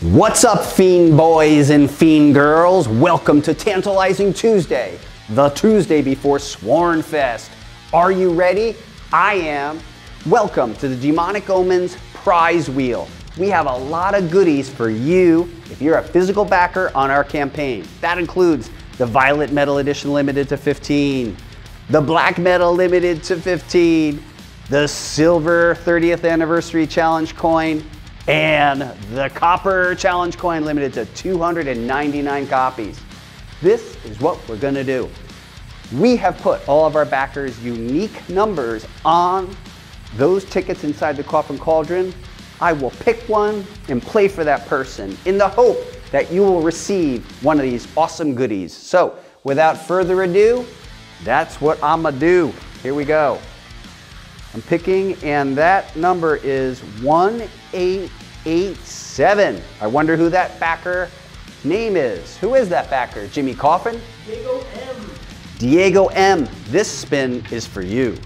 What's up, fiend boys and fiend girls? Welcome to Tantalizing Tuesday, the Tuesday before Swornfest. Are you ready? I am. Welcome to the Demonic Omens prize wheel. We have a lot of goodies for you if you're a physical backer on our campaign. That includes the Violet Metal Edition limited to 15, the Black Metal limited to 15, the Silver 30th Anniversary Challenge Coin, and the Copper Challenge Coin limited to 299 copies. This is what we're gonna do. We have put all of our backers' unique numbers on those tickets inside the Coffin Cauldron. I will pick one and play for that person in the hope that you will receive one of these awesome goodies. So without further ado, that's what I'ma do. Here we go. I'm picking, and that number is 1887. I wonder who that backer name is. Who is that backer? Jimmy Coffin? Diego M. Diego M. This spin is for you.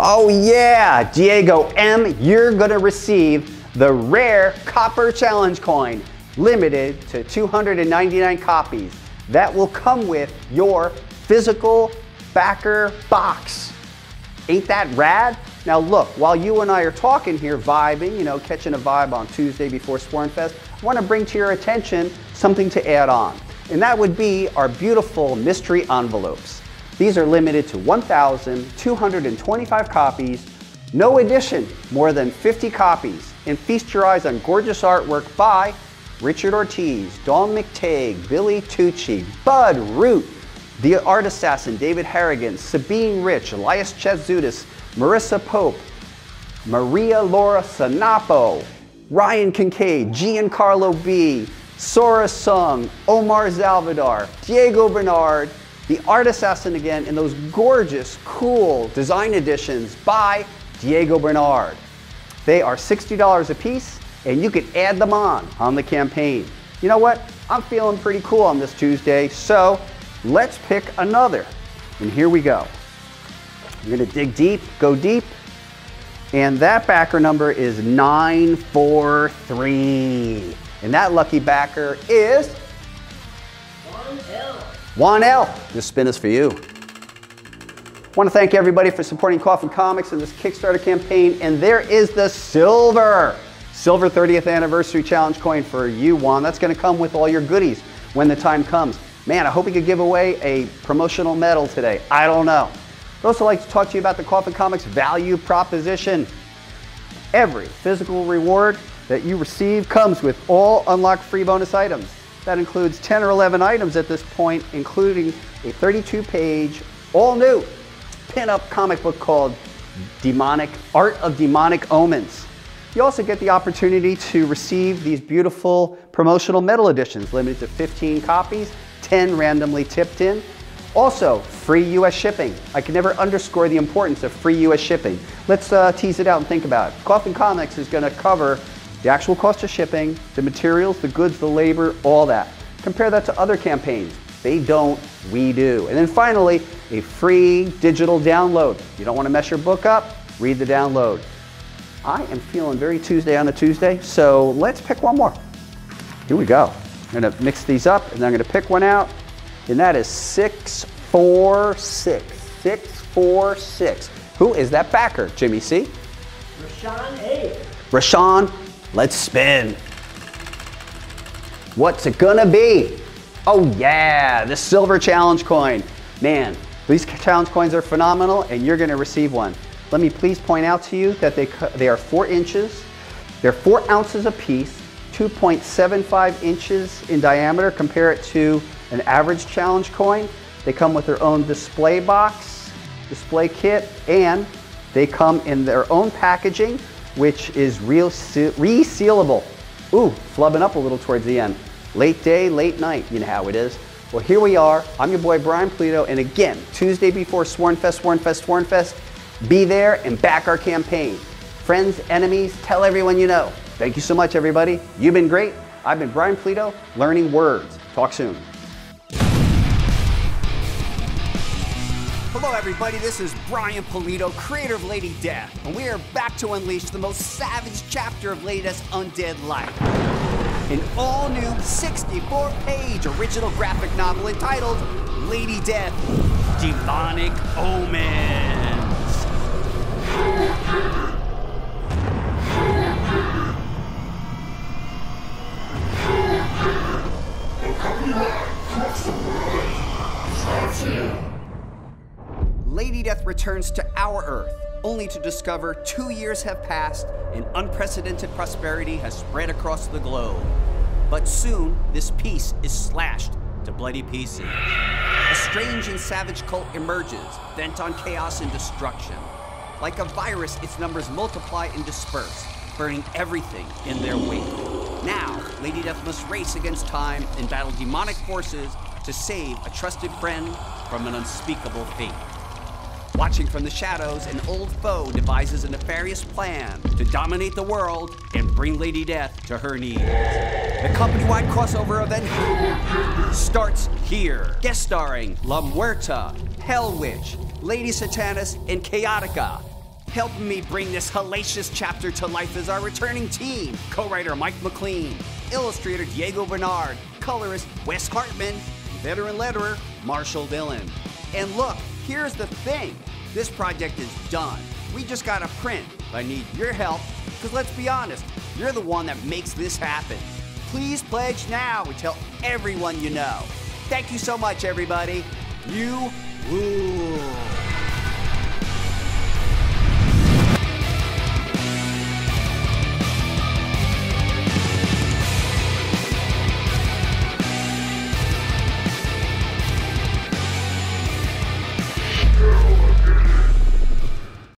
Oh yeah, Diego M, you're gonna receive the rare Copper Challenge Coin, limited to 299 copies. That will come with your physical backer box. Ain't that rad? Now look, while you and I are talking here, vibing, you know, catching a vibe on Tuesday before Swornfest, I wanna bring to your attention something to add on. And that would be our beautiful mystery envelopes. These are limited to 1,225 copies, no edition, more than 50 copies, and feast your eyes on gorgeous artwork by Richard Ortiz, Dawn McTague, Billy Tucci, Bud Root, the Art Assassin, David Harrigan, Sabine Rich, Elias Chetzudis, Marissa Pope, Maria Laura Sanapo, Ryan Kincaid, Giancarlo B, Sora Sung, Omar Zalvadar, Diego Bernard, the Art Assassin again, and those gorgeous, cool design editions by Diego Bernard. They are $60 a piece, and you can add them on the campaign. You know what? I'm feeling pretty cool on this Tuesday, so let's pick another. And here we go. I'm gonna dig deep, go deep. And that backer number is 943. And that lucky backer is... Juan L. This spin is for you. I want to thank everybody for supporting Coffin Comics in this Kickstarter campaign. And there is the Silver 30th Anniversary Challenge Coin for you, Juan. That's going to come with all your goodies when the time comes. Man, I hope we could give away a promotional medal today. I don't know. I'd also like to talk to you about the Coffin Comics value proposition. Every physical reward that you receive comes with all unlocked free bonus items. That includes 10 or 11 items at this point, including a 32-page, all-new pin-up comic book called Art of Demonic Omens. You also get the opportunity to receive these beautiful promotional metal editions, limited to 15 copies, 10 randomly tipped in. Also, free U.S. shipping. I can never underscore the importance of free U.S. shipping. Let's tease it out and think about it. Coffin Comics is going to cover the actual cost of shipping, the materials, the goods, the labor, all that. Compare that to other campaigns. They don't, we do. And then finally, a free digital download. You don't want to mess your book up, read the download. I am feeling very Tuesday on a Tuesday, so let's pick one more. Here we go. I'm gonna mix these up and I'm gonna pick one out, and that is 646. 646. Who is that backer, Jimmy C? Rashawn A. Rashawn, let's spin. What's it gonna be? Oh yeah, the Silver Challenge Coin. Man, these challenge coins are phenomenal, and you're gonna receive one. Let me please point out to you that they are 4 inches. They're 4 ounces a piece, 2.75 inches in diameter. Compare it to an average challenge coin. They come with their own display box, display kit, and they come in their own packaging, which is resealable. Ooh, flubbing up a little towards the end. Late day, late night, you know how it is. Well, here we are. I'm your boy, Brian Pulido, and again, Tuesday before Swornfest, Swornfest, Swornfest. Be there and back our campaign. Friends, enemies, tell everyone you know. Thank you so much, everybody. You've been great. I've been Brian Pulido, learning words. Talk soon. Hello everybody, this is Brian Pulido, creator of Lady Death, and we are back to unleash the most savage chapter of Lady Death's undead life. An all-new 64-page original graphic novel entitled Lady Death, Demonic Omens. Lady Death returns to our Earth, only to discover 2 years have passed and unprecedented prosperity has spread across the globe. But soon, this peace is slashed to bloody pieces. A strange and savage cult emerges, bent on chaos and destruction. Like a virus, its numbers multiply and disperse, burning everything in their wake. Now, Lady Death must race against time and battle demonic forces to save a trusted friend from an unspeakable fate. Watching from the shadows, an old foe devises a nefarious plan to dominate the world and bring Lady Death to her knees. The company-wide crossover event starts here. Guest starring La Muerta, Hell Witch, Lady Satanus, and Chaotica. Helping me bring this hellacious chapter to life is our returning team. Co-writer Mike McLean, illustrator Diego Bernard, colorist Wes Hartman, veteran letterer Marshall Dillon. And look, here's the thing. This project is done. We just got a print. I need your help, because let's be honest, you're the one that makes this happen. Please pledge now and tell everyone you know. Thank you so much, everybody. You rule.